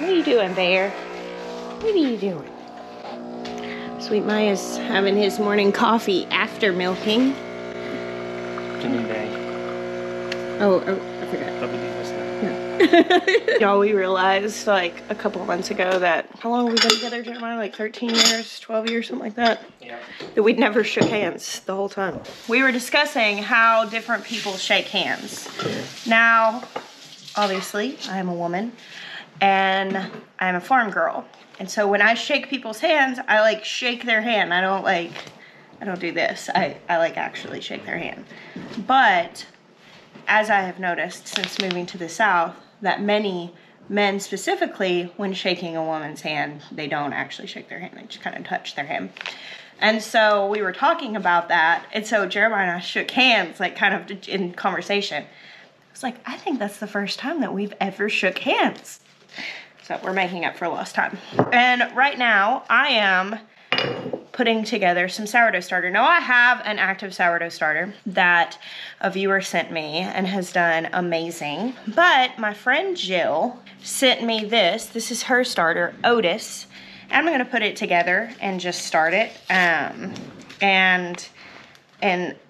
What are you doing, Bear? What are you doing? Sweet Maya's having his morning coffee after milking. Jimmy Bay. Oh, I forgot. No. Y'all, we realized like a couple months ago that how long have we been together, Jeremiah? Like 13 years, 12 years, something like that? Yeah. That we'd never shook hands the whole time. We were discussing how different people shake hands. Yeah. Now, obviously, I'm a woman and I'm a farm girl. And so when I shake people's hands, I like shake their hand. I don't do this. I like actually shake their hand. But as I have noticed since moving to the South, that many men specifically, when shaking a woman's hand, they don't actually shake their hand. They just kind of touch their hand. And so we were talking about that. And so Jeremiah and I shook hands, like kind of in conversation. I was like, I think that's the first time that we've ever shook hands. So we're making up for lost time. And right now I am putting together some sourdough starter. Now I have an active sourdough starter that a viewer sent me and has done amazing. But my friend Jill sent me this. This is her starter, Otis. And I'm gonna put it together and just start it and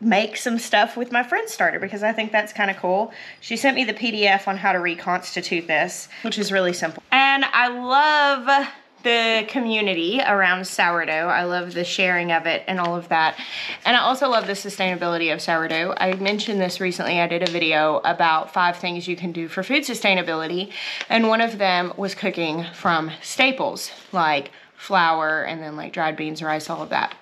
make some stuff with my friend's starter because I think that's kind of cool. She sent me the PDF on how to reconstitute this, which is really simple. And I love the community around sourdough. I love the sharing of it and all of that. And I also love the sustainability of sourdough. I mentioned this recently. I did a video about 5 things you can do for food sustainability. And one of them was cooking from staples, like flour and then like dried beans, rice, all of that.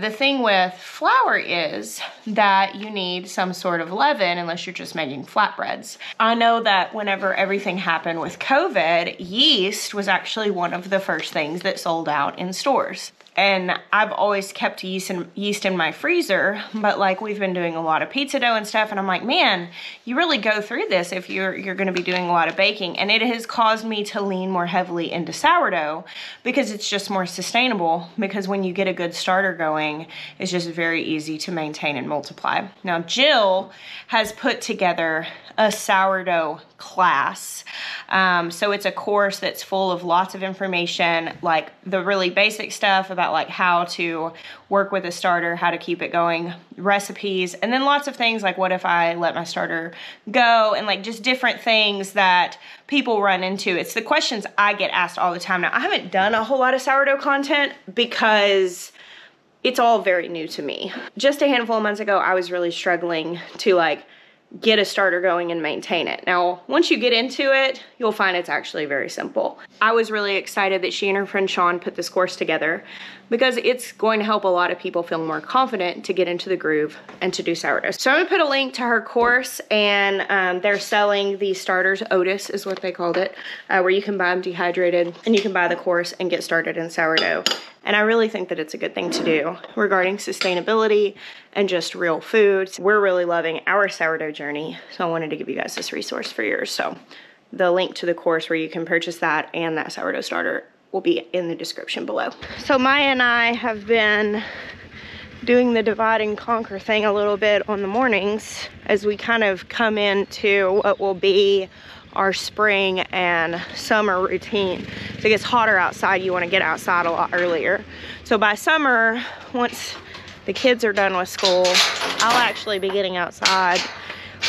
The thing with flour is that you need some sort of leaven unless you're just making flatbreads. I know that whenever everything happened with COVID, yeast was actually one of the first things that sold out in stores. And I've always kept yeast in my freezer, but like we've been doing a lot of pizza dough and stuff, and I'm like, man, you really go through this if you're gonna be doing a lot of baking. And it has caused me to lean more heavily into sourdough because it's just more sustainable, because when you get a good starter going, it's just very easy to maintain and multiply. Now, Jill has put together a sourdough class. So it's a course that's full of lots of information, like the really basic stuff about like how to work with a starter, how to keep it going, recipes, and then lots of things like what if I let my starter go, and like just different things that people run into. It's the questions I get asked all the time. Now, I haven't done a whole lot of sourdough content because it's all very new to me. Just a handful of months ago, I was really struggling to like get a starter going and maintain it. Now, once you get into it, you'll find it's actually very simple. I was really excited that she and her friend Sean put this course together because it's going to help a lot of people feel more confident to get into the groove and to do sourdough. So I'm gonna put a link to her course, and they're selling the starters, Otis is what they called it, where you can buy them dehydrated, and you can buy the course and get started in sourdough. And I really think that it's a good thing to do regarding sustainability and just real foods. We're really loving our sourdough journey, so I wanted to give you guys this resource for yours. So the link to the course where you can purchase that and that sourdough starter will be in the description below. So Maya and I have been doing the divide and conquer thing a little bit on the mornings as we kind of come into what will be our spring and summer routine. If it gets hotter outside, you want to get outside a lot earlier. So by summer, once the kids are done with school, I'll actually be getting outside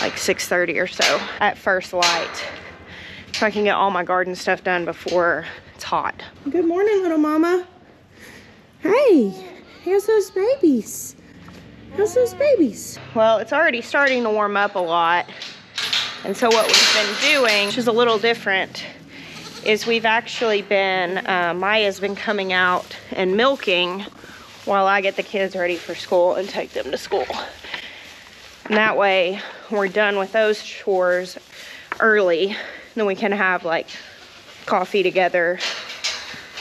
like 6:30 or so at first light, so I can get all my garden stuff done before it's hot. Good morning, little mama. Hey, how's those babies? How's those babies? Well, it's already starting to warm up a lot. And so what we've been doing, which is a little different, is we've actually been, Maya's been coming out and milking while I get the kids ready for school and take them to school. And that way we're done with those chores early. Then we can have like coffee together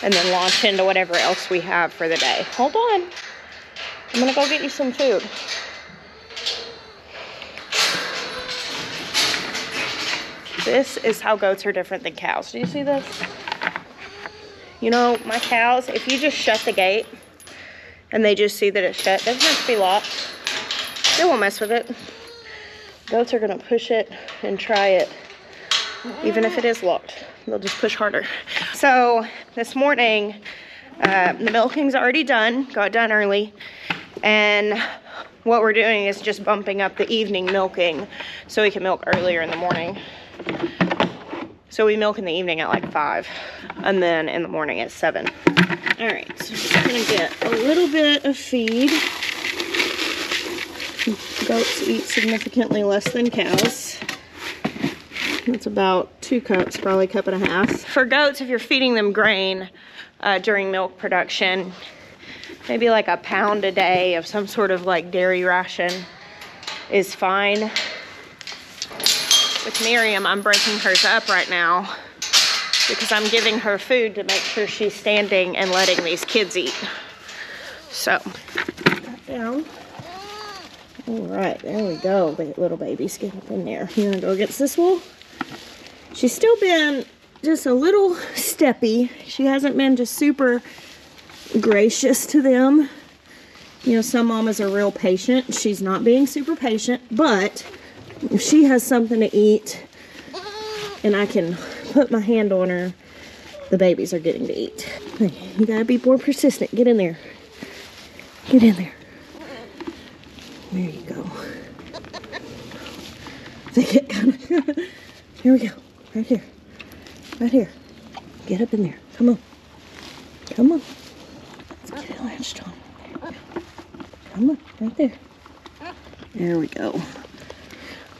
and then launch into whatever else we have for the day. Hold on, I'm gonna go get you some food. This is how goats are different than cows. Do you see this? You know, my cows, if you just shut the gate and they just see that it's shut, it doesn't have to be locked. They won't mess with it. Goats are gonna push it and try it even if it is locked. They'll just push harder. So this morning, the milking's already done, got done early. And what we're doing is just bumping up the evening milking so we can milk earlier in the morning. So we milk in the evening at like 5 and then in the morning at 7. All right, so we're just gonna get a little bit of feed. Goats eat significantly less than cows. That's about 2 cups, probably 1.5 cups. For goats, if you're feeding them grain during milk production, maybe like 1 pound a day of some sort of like dairy ration is fine. With Miriam, I'm breaking hers up right now because I'm giving her food to make sure she's standing and letting these kids eat. So, down. All right, there we go. Little babies, get up in there. You wanna go against this wall? She's still been just a little steppy. She hasn't been just super gracious to them. You know, some mamas are real patient. She's not being super patient, but if she has something to eat and I can put my hand on her, the babies are getting to eat. You gotta be more persistent. Get in there. Get in there. There you go. They get kind of... Here we go. Right here. Right here. Get up in there. Come on. Come on. Let's get it latched on. Come on. Right there. There we go.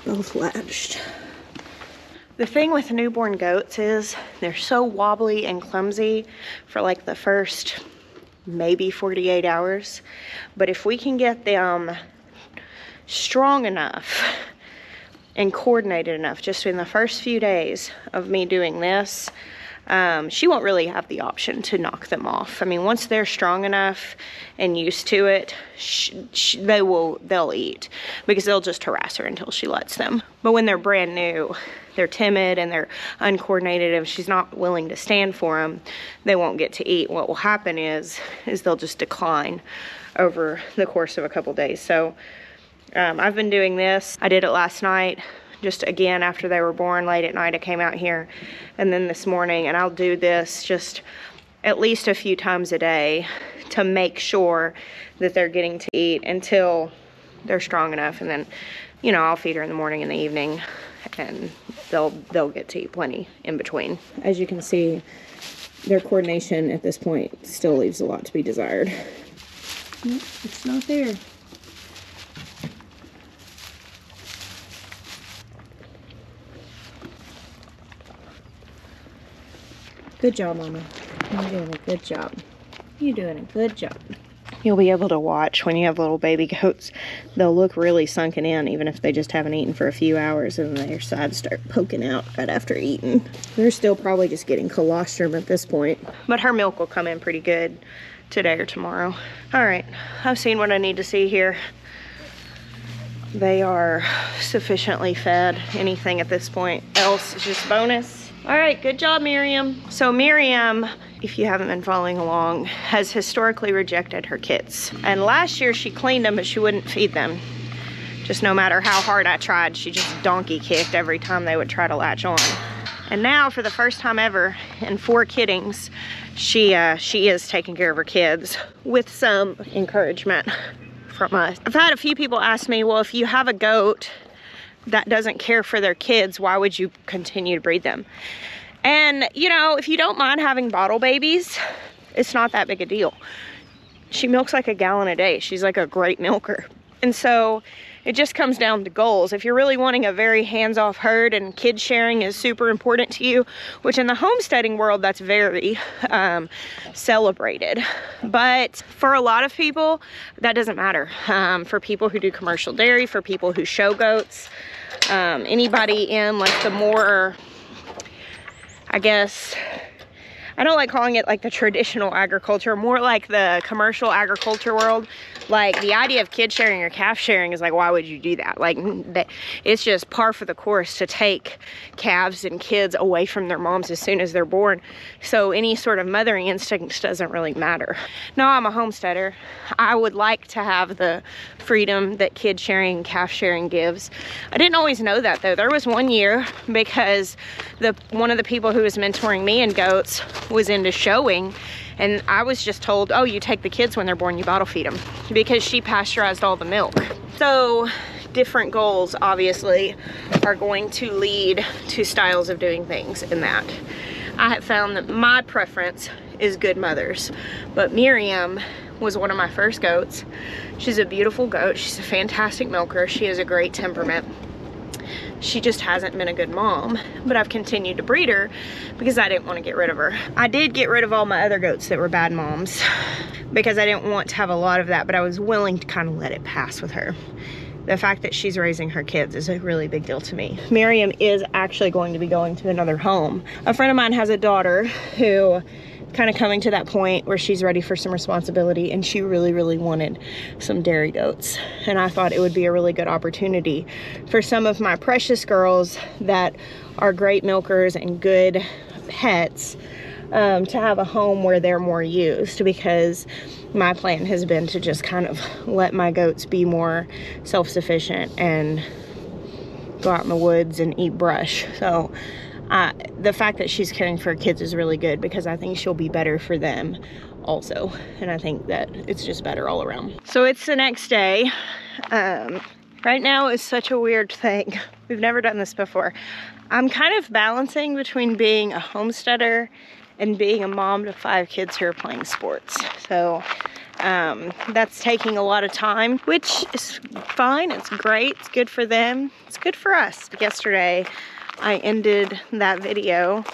Both latched. The thing with newborn goats is they're so wobbly and clumsy for like the first maybe 48 hours. But if we can get them strong enough and coordinated enough, just in the first few days of me doing this, she won't really have the option to knock them off. I mean, once they're strong enough and used to it, they'll eat, because they'll just harass her until she lets them. But when they're brand new, they're timid and they're uncoordinated, and she's not willing to stand for them, they won't get to eat. What will happen is they'll just decline over the course of a couple days. So I've been doing this. I did it last night, just again after they were born, late at night. I came out here, and then this morning, and I'll do this just at least a few times a day to make sure that they're getting to eat until they're strong enough. And then, you know, I'll feed her in the morning and the evening, and they'll get to eat plenty in between. As you can see, their coordination at this point still leaves a lot to be desired. Nope, it's not there. Good job, Mama. You're doing a good job. You're doing a good job. You'll be able to watch when you have little baby goats. They'll look really sunken in, even if they just haven't eaten for a few hours, and their sides start poking out right after eating. They're still probably just getting colostrum at this point. But her milk will come in pretty good today or tomorrow. All right, I've seen what I need to see here. They are sufficiently fed. Anything at this point else is just bonus. All right, good job, Miriam. So Miriam, if you haven't been following along, has historically rejected her kits. And last year she cleaned them, but she wouldn't feed them. Just no matter how hard I tried, she just donkey kicked every time they would try to latch on. And now, for the first time ever in 4 kittings, she is taking care of her kids with some encouragement from us. I've had a few people ask me, well, if you have a goat that doesn't care for their kids, why would you continue to breed them? And, you know, if you don't mind having bottle babies, it's not that big a deal. She milks like 1 gallon a day. She's like a great milker. And so it just comes down to goals. If you're really wanting a very hands-off herd and kid sharing is super important to you, which in the homesteading world, that's very celebrated. But for a lot of people, that doesn't matter. For people who do commercial dairy, for people who show goats, anybody in like the more, I guess, I don't like calling it like the traditional agriculture, more like the commercial agriculture world. Like the idea of kid sharing or calf sharing is like, why would you do that? Like it's just par for the course to take calves and kids away from their moms as soon as they're born. So any sort of mothering instincts doesn't really matter. No, I'm a homesteader. I would like to have the freedom that kid sharing and calf sharing gives. I didn't always know that though. There was one year because one of the people who was mentoring me in goats was into showing, and I was just told, oh, you take the kids when they're born, you bottle feed them, because she pasteurized all the milk. So different goals obviously are going to lead to styles of doing things in that. I have found that my preference is good mothers, but Miriam was one of my first goats. She's a beautiful goat. She's a fantastic milker. She has a great temperament. She just hasn't been a good mom, but I've continued to breed her because I didn't want to get rid of her. I did get rid of all my other goats that were bad moms because I didn't want to have a lot of that, but I was willing to kind of let it pass with her. The fact that she's raising her kids is a really big deal to me. Miriam is actually going to be going to another home. A friend of mine has a daughter who kind of coming to that point where she's ready for some responsibility, and she really, really wanted some dairy goats. And I thought it would be a really good opportunity for some of my precious girls that are great milkers and good pets to have a home where they're more used, because my plan has been to just kind of let my goats be more self-sufficient and go out in the woods and eat brush. So the fact that she's caring for her kids is really good, because I think she'll be better for them also. And I think that it's just better all around. So it's the next day. Right now is such a weird thing. We've never done this before. I'm kind of balancing between being a homesteader and being a mom to 5 kids who are playing sports. So that's taking a lot of time, which is fine. It's great. It's good for them. It's good for us. Yesterday, I ended that video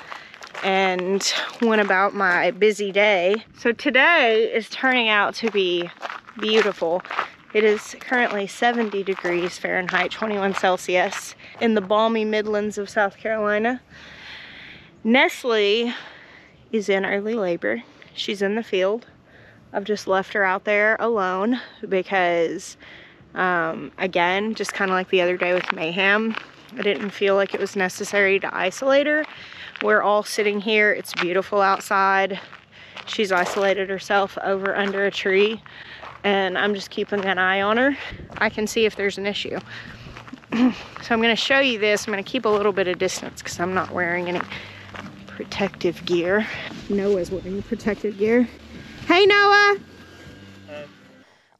and went about my busy day. So today is turning out to be beautiful. It is currently 70 degrees Fahrenheit, 21 Celsius in the balmy Midlands of South Carolina. Nestle is in early labor. She's in the field. I've just left her out there alone because, again, just kind of like the other day with Mayhem, I didn't feel like it was necessary to isolate her. We're all sitting here. It's beautiful outside. She's isolated herself over under a tree, and I'm just keeping an eye on her. I can see if there's an issue. So I'm going to show you this. I'm going to keep a little bit of distance because I'm not wearing any protective gear. Noah's wearing the protective gear. Hey, Noah!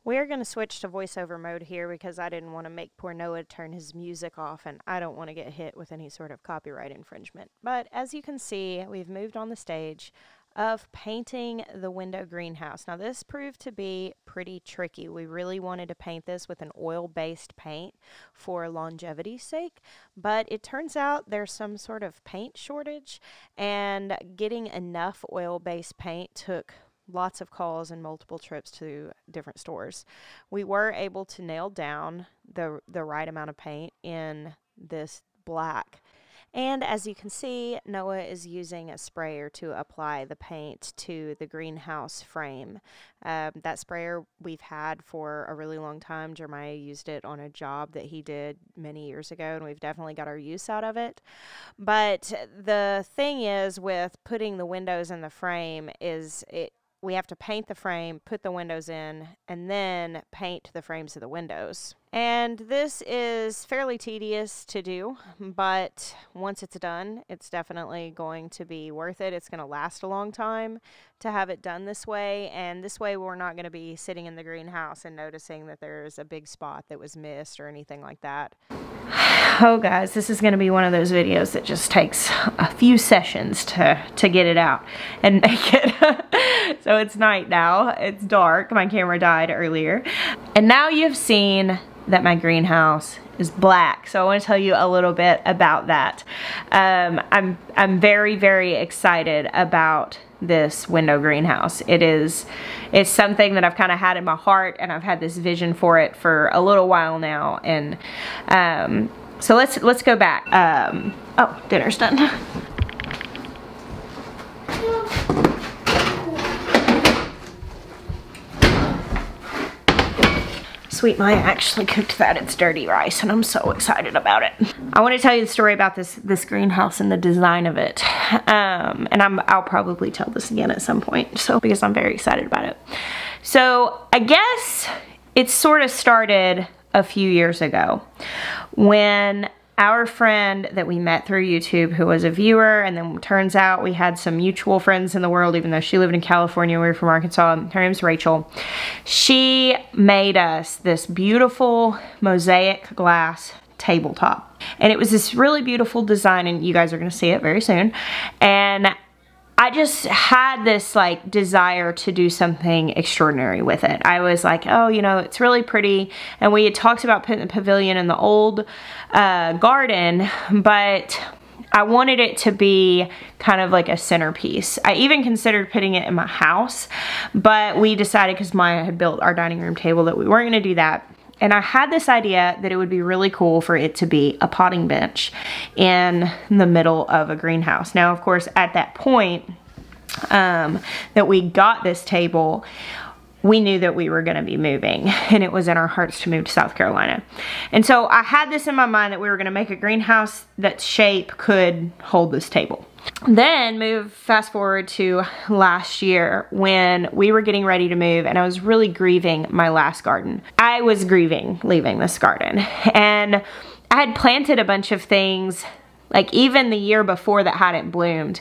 We're going to switch to voiceover mode here because I didn't want to make poor Noah turn his music off, and I don't want to get hit with any sort of copyright infringement. But as you can see, we've moved on the stage of painting the window greenhouse. Now this proved to be pretty tricky. We really wanted to paint this with an oil-based paint for longevity's sake, but it turns out there's some sort of paint shortage, and getting enough oil-based paint took lots of calls and multiple trips to different stores. We were able to nail down the right amount of paint in this black. And as you can see, Noah is using a sprayer to apply the paint to the greenhouse frame. That sprayer we've had for a really long time. Jeremiah used it on a job that he did many years ago, and we've definitely got our use out of it. But the thing is with putting the windows in the frame is we have to paint the frame, put the windows in, and then paint the frames of the windows. And this is fairly tedious to do, but once it's done, it's definitely going to be worth it. It's going to last a long time to have it done this way, and this way we're not going to be sitting in the greenhouse and noticing that there's a big spot that was missed or anything like that. Oh guys, this is going to be one of those videos that just takes a few sessions to get it out and make it. So it's night now. It's dark. My camera died earlier. And now you've seen that my greenhouse is black. So I want to tell you a little bit about that. I'm very, very excited about this window greenhouse. It's something that I've kind of had in my heart, and I've had this vision for it for a little while now. And so let's go back. Oh, dinner's done. Sweet Maya actually cooked that. It's dirty rice and I'm so excited about it. I want to tell you the story about this greenhouse and the design of it. And I'll probably tell this again at some point, so because I'm very excited about it. So I guess it sort of started a few years ago when our friend that we met through YouTube, who was a viewer, and then turns out we had some mutual friends in the world, even though she lived in California, we were from Arkansas. Her name's Rachel. She made us this beautiful mosaic glass tabletop. And it was this really beautiful design, and you guys are gonna see it very soon. And I just had this like desire to do something extraordinary with it. I was like, oh, you know, it's really pretty. And we had talked about putting the pavilion in the old garden, but I wanted it to be kind of like a centerpiece. I even considered putting it in my house, but we decided, because Maya had built our dining room table, that we weren't gonna do that. And I had this idea that it would be really cool for it to be a potting bench in the middle of a greenhouse. Now, of course, at that point that we got this table, we knew that we were going to be moving, and it was in our hearts to move to South Carolina. And so I had this in my mind that we were going to make a greenhouse that shape could hold this table. Then fast forward to last year when we were getting ready to move, and I was really grieving my last garden. I was grieving leaving this garden, and I had planted a bunch of things like even the year before that hadn't bloomed.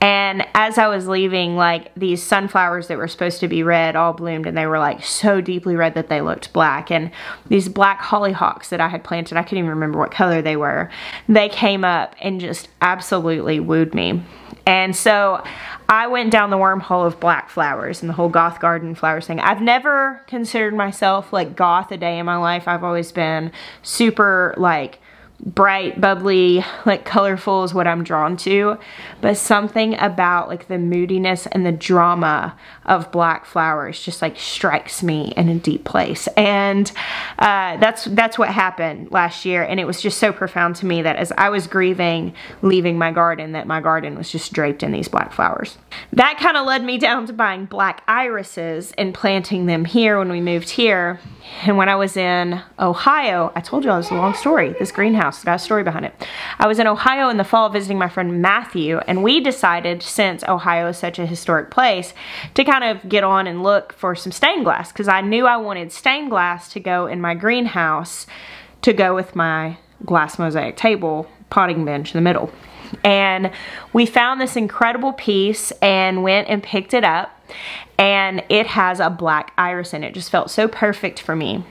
And as I was leaving, like these sunflowers that were supposed to be red all bloomed, and they were like so deeply red that they looked black. And these black hollyhocks that I had planted, I couldn't even remember what color they were. They came up and just absolutely wooed me. And so I went down the wormhole of black flowers and the whole goth garden flowers thing. I've never considered myself like goth a day in my life. I've always been super like bright, bubbly, like colorful is what I'm drawn to, but something about like the moodiness and the drama of black flowers just like strikes me in a deep place. And that's what happened last year, and it was just so profound to me that as I was grieving leaving my garden, that my garden was just draped in these black flowers. That kind of led me down to buying black irises and planting them here when we moved here. And when I was in Ohio, I told you all this a long story, this greenhouse, it's got a story behind it. I was in Ohio in the fall visiting my friend Matthew, and we decided, since Ohio is such a historic place, to kind of get on and look for some stained glass, because I knew I wanted stained glass to go in my greenhouse to go with my glass mosaic table potting bench in the middle. And we found this incredible piece and went and picked it up, and it has a black iris in it. It just felt so perfect for me.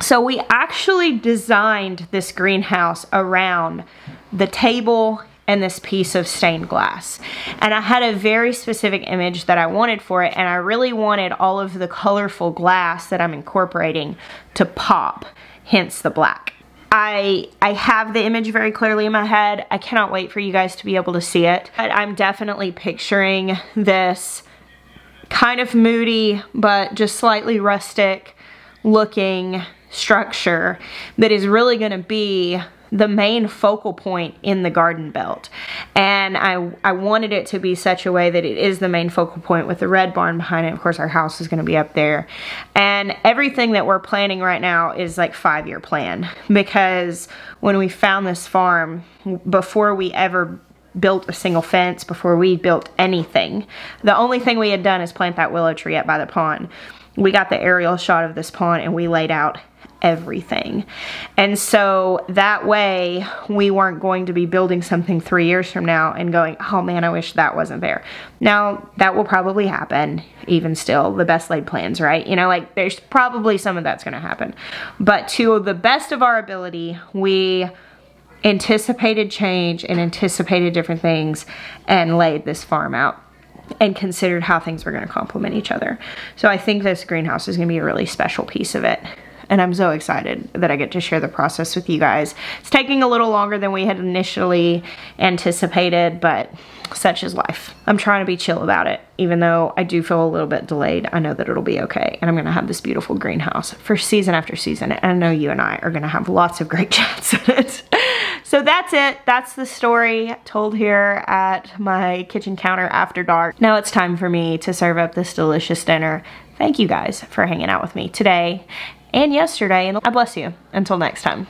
So we actually designed this greenhouse around the table and this piece of stained glass. And I had a very specific image that I wanted for it, and I really wanted all of the colorful glass that I'm incorporating to pop, hence the black. I have the image very clearly in my head. I cannot wait for you guys to be able to see it. But I'm definitely picturing this kind of moody, but just slightly rustic looking structure that is really gonna be the main focal point in the garden belt. And I wanted it to be such a way that it is the main focal point with the red barn behind it. Of course, our house is gonna be up there. And everything that we're planning right now is like five-year plan, because when we found this farm, before we ever built a single fence, before we built anything, the only thing we had done is plant that willow tree up by the pond. We got the aerial shot of this pond and we laid out everything. And so that way we weren't going to be building something 3 years from now and going, oh man, I wish that wasn't there. Now that will probably happen even still, the best laid plans, right? You know, like there's probably some of that's gonna happen. But to the best of our ability, we anticipated change and anticipated different things and laid this farm out and considered how things were gonna complement each other. So I think this greenhouse is gonna be a really special piece of it. And I'm so excited that I get to share the process with you guys. It's taking a little longer than we had initially anticipated, but such is life. I'm trying to be chill about it, even though I do feel a little bit delayed. I know that it'll be okay, and I'm gonna have this beautiful greenhouse for season after season, and I know you and I are gonna have lots of great chats in it. So that's it. That's the story told here at my kitchen counter after dark. Now it's time for me to serve up this delicious dinner. Thank you guys for hanging out with me today and yesterday. And I bless you. Until next time.